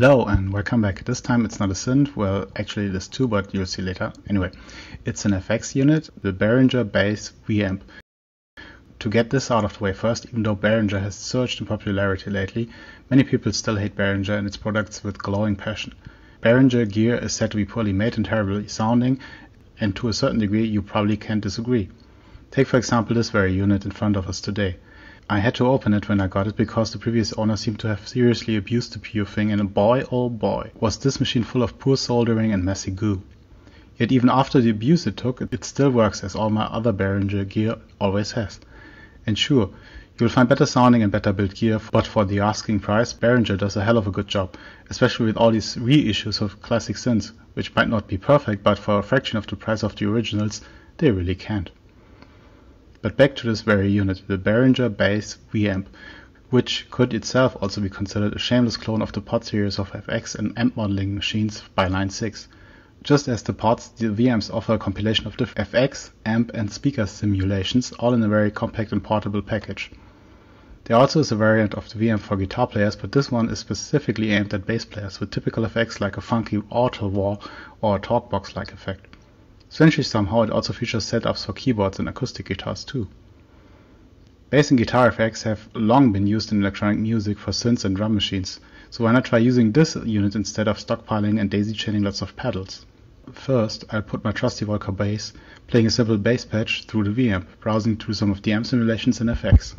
Hello and welcome back. This time it's not a synth, well actually it is too, but you'll see later. Anyway, it's an FX unit, the Behringer Bass V-Amp. To get this out of the way first, even though Behringer has surged in popularity lately, many people still hate Behringer and its products with glowing passion. Behringer gear is said to be poorly made and terribly sounding, and to a certain degree you probably can't disagree. Take for example this very unit in front of us today. I had to open it when I got it because the previous owner seemed to have seriously abused the pure thing, and boy oh boy was this machine full of poor soldering and messy goo. Yet even after the abuse it took, it still works as all my other Behringer gear always has. And sure, you'll find better sounding and better built gear, but for the asking price Behringer does a hell of a good job, especially with all these reissues of classic synths, which might not be perfect, but for a fraction of the price of the originals they really can't. But back to this very unit, the Behringer Bass V-Amp, which could itself also be considered a shameless clone of the POD series of FX and amp modeling machines by Line 6. Just as the PODs, the V-Amps offer a compilation of the FX, amp and speaker simulations, all in a very compact and portable package. There also is a variant of the V-Amp for guitar players, but this one is specifically aimed at bass players with typical effects like a funky auto wall or a talk box like effect. Strangely somehow it also features setups for keyboards and acoustic guitars too. Bass and guitar effects have long been used in electronic music for synths and drum machines, so why not try using this unit instead of stockpiling and daisy-chaining lots of pedals? First, I'll put my trusty Volca bass, playing a simple bass patch through the V-Amp, browsing through some of the amp simulations and effects.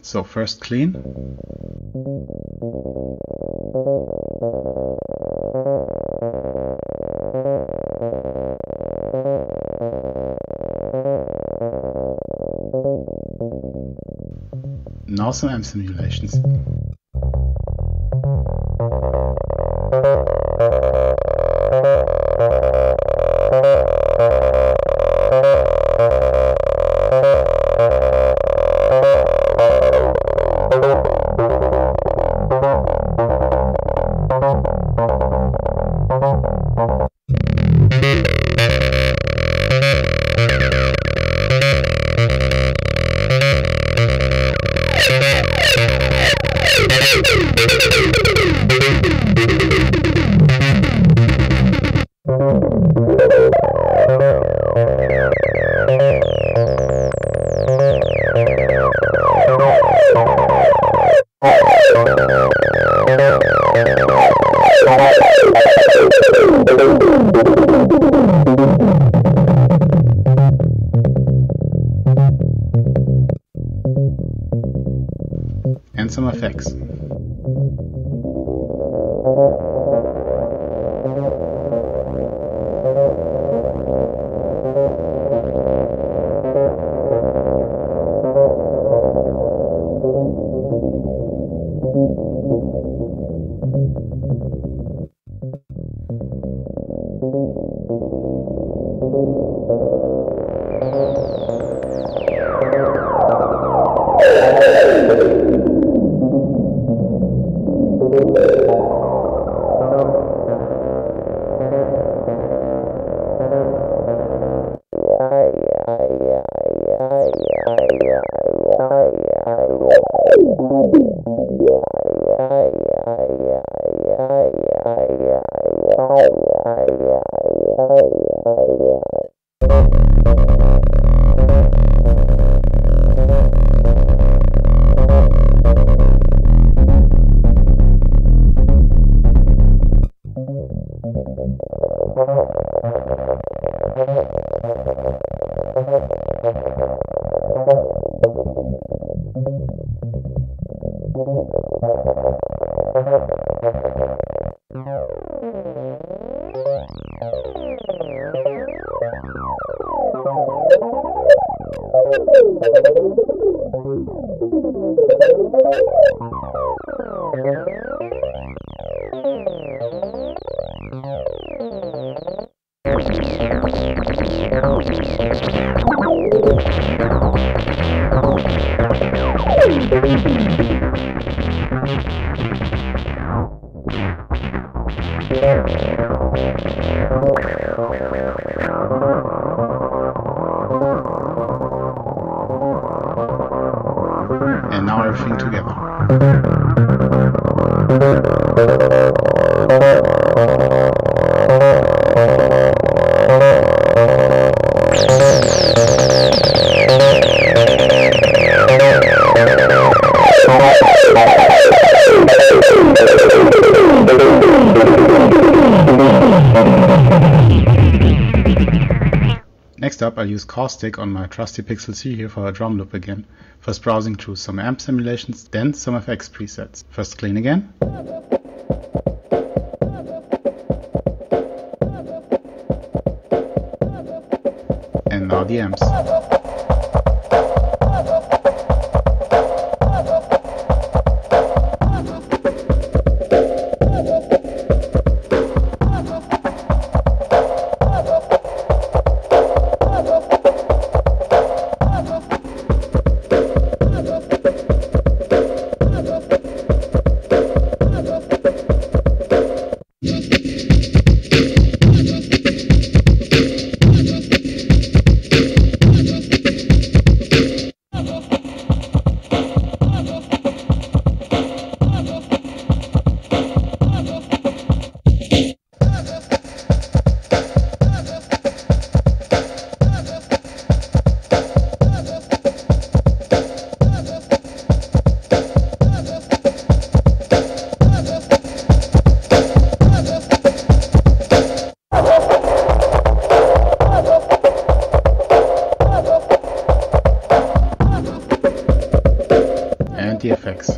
So first clean. Now some amp simulations. And some effects. And now everything together. Next up, I'll use Caustic on my trusty Pixel C here for a drum loop again. First browsing through some amp simulations, then some FX presets. First clean again. And now the amps. The effects.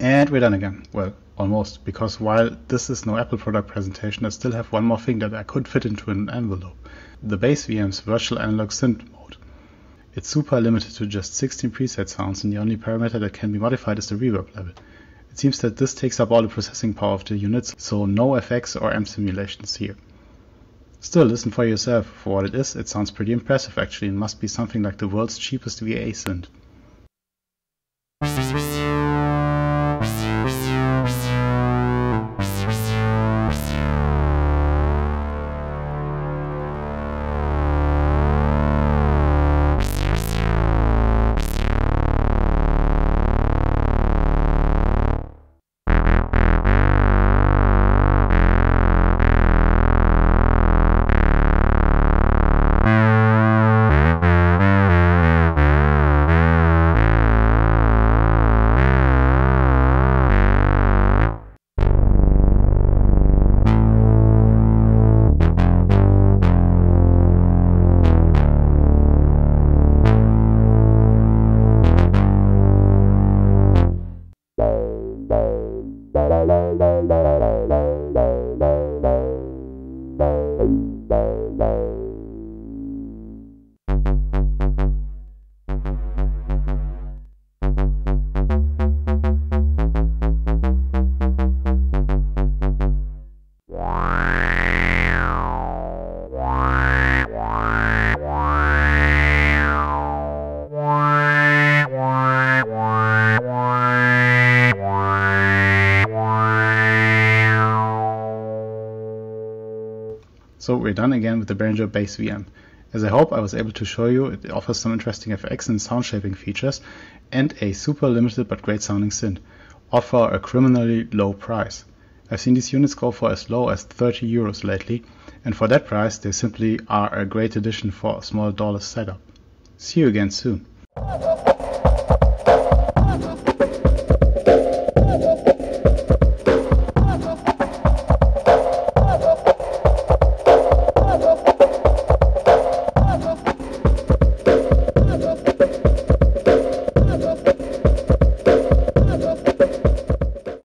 And we're done again. Well, almost, because while this is no Apple product presentation, I still have one more thing that I could fit into an envelope. The Bass V-Amp's Virtual Analog Synth mode. It's super limited to just 16 preset sounds, and the only parameter that can be modified is the reverb level. It seems that this takes up all the processing power of the units, so no FX or amp simulations here. Still, listen for yourself. For what it is, it sounds pretty impressive actually, and must be something like the world's cheapest VA synth. So we're done again with the Behringer Bass V-Amp. As I hope I was able to show you, it offers some interesting FX and sound shaping features and a super limited but great sounding synth, all for a criminally low price. I've seen these units go for as low as 30 euros lately, and for that price they simply are a great addition for a small dollar setup. See you again soon.